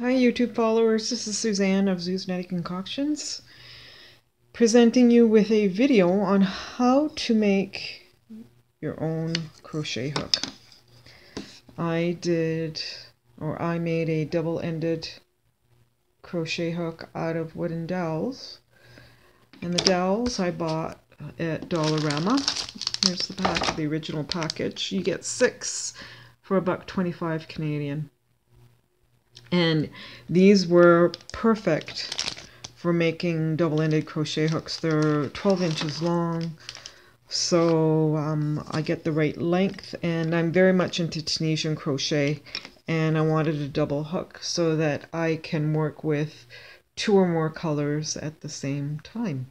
Hi YouTube followers, this is Suzanne of Zue's Nutty Concoctions presenting you with a video on how to make your own crochet hook. I made a double-ended crochet hook out of wooden dowels, and the dowels I bought at Dollarama. Here's the pack, the original package. You get 6 for $1.25 Canadian. And these were perfect for making double-ended crochet hooks. They're 12 inches long, so I get the right length, and I'm very much into Tunisian crochet, and I wanted a double hook so that I can work with 2 or more colors at the same time.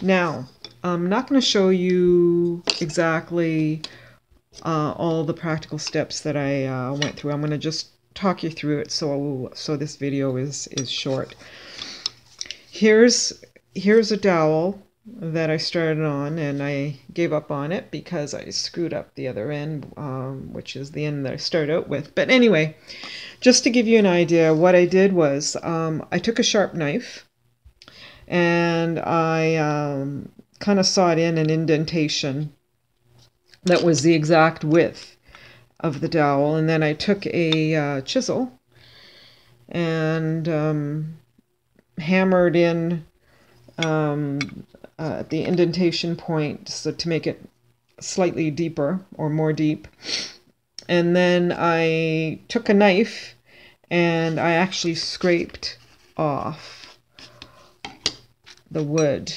Now, I'm not going to show you exactly all the practical steps that I went through. I'm going to just talk you through it, so this video is short. Here's a dowel that I started on, and I gave up on it because I screwed up the other end, which is the end that I started out with. But anyway, just to give you an idea, what I did was I took a sharp knife and I kind of sawed in an indentation that was the exact width of the dowel, and then I took a chisel and hammered in at the indentation point, so to make it slightly deeper or more deep. And then I took a knife and I actually scraped off the wood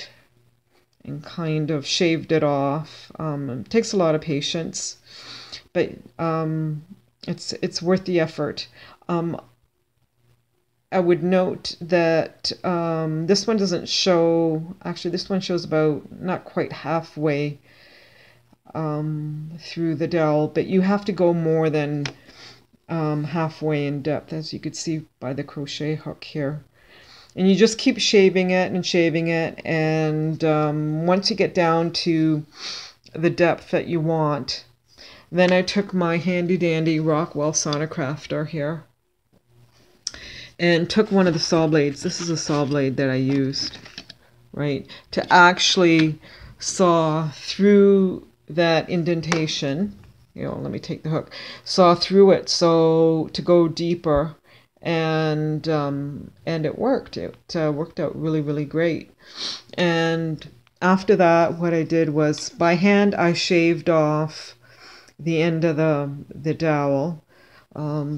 and kind of shaved it off. It takes a lot of patience, but it's worth the effort. I would note that this one doesn't show, actually this one shows about not quite halfway through the dowel, but you have to go more than halfway in depth, as you could see by the crochet hook here. And you just keep shaving it, and once you get down to the depth that you want, then I took my handy-dandy Rockwell sonocrafter here and took one of the saw blades. This is a saw blade that I used, right, to actually saw through that indentation. You know, let me take the hook. Saw through it, so to go deeper, and it worked. It worked out really, really great. And after that, what I did was, by hand, I shaved off the end of the dowel,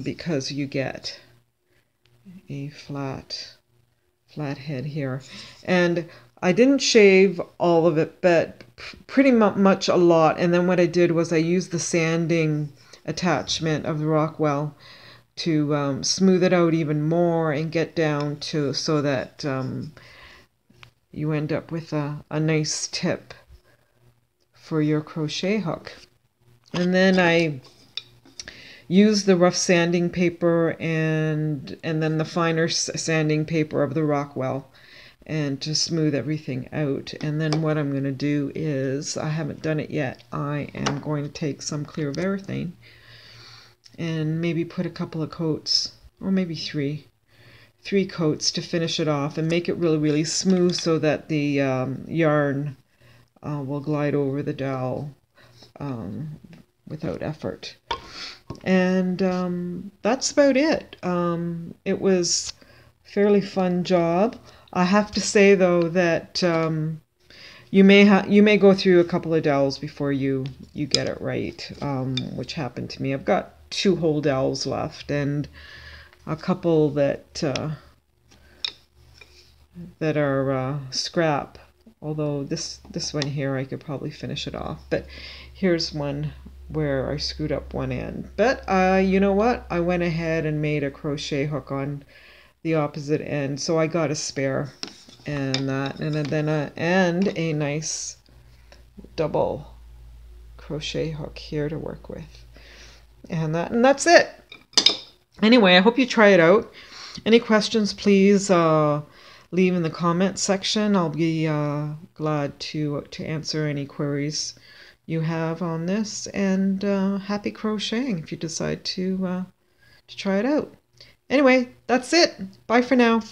because you get a flat head here. And I didn't shave all of it, but pretty much a lot. And then what I did was I used the sanding attachment of the Rockwell to smooth it out even more and get down to, so that you end up with a nice tip for your crochet hook. And then I used the rough sanding paper and then the finer sanding paper of the Rockwell, and to smooth everything out. And then what I'm going to do is, I haven't done it yet, I am going to take some clear varathane and maybe put a couple of coats, or maybe three coats, to finish it off and make it really, really smooth, so that the yarn will glide over the dowel without effort. And that's about it. It was a fairly fun job. I have to say, though, that you may go through a couple of dowels before you get it right, which happened to me. I've got 2 whole dowels left, and a couple that that are scrap. Although this one here, I could probably finish it off. But here's one where I screwed up one end. But you know what? I went ahead and made a crochet hook on the opposite end. So I got a spare, and that, and a nice double crochet hook here to work with. And that's it. Anyway, I hope you try it out. Any questions, please leave in the comments section. I'll be glad to answer any queries you have on this, and happy crocheting if you decide to try it out. Anyway, that's it. Bye for now.